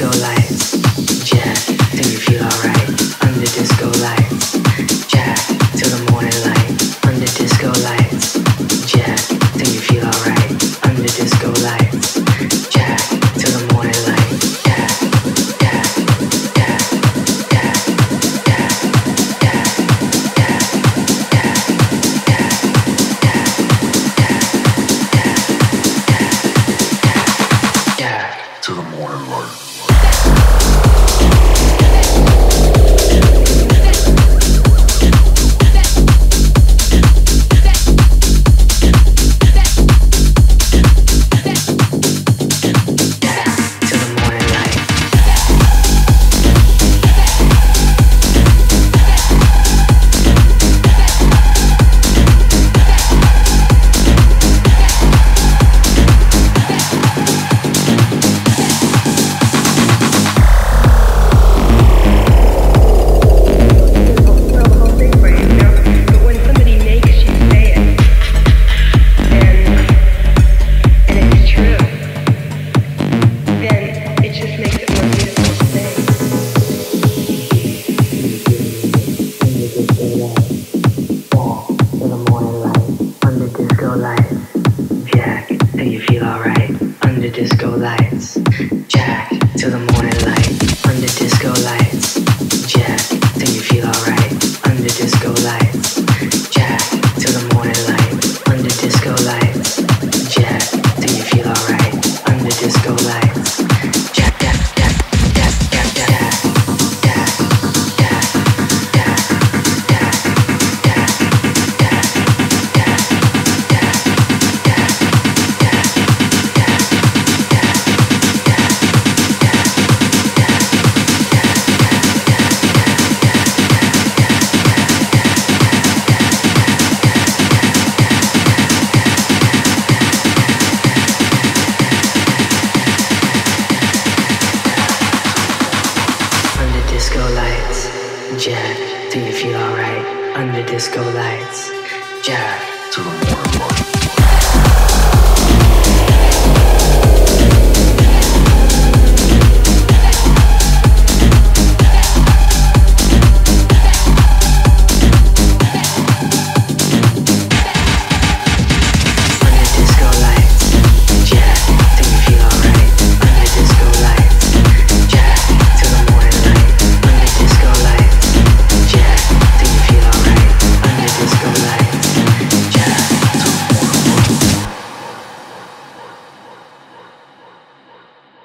disco lights, jazz till you feel alright. Under disco lights, jazz till the morning light. Under disco lights, jazz till you feel alright. Under disco lights, jazz till the morning light. Jazz, jazz, jazz, jazz, jazz, jazz, jazz, jazz, jazz, jazz, jazz till the morning light. Disco lights, jack till the morning light. Under disco lights, jack till you feel alright. Under disco lights, jack till the morning light. Under disco lights, jack till you feel alright. Under disco lights, jack, jack, jack, jack, jack, jack, jack, jack, jack, jack, jack, jack, jack, jack. Disco lights, jack till you feel alright. Under disco lights, jack.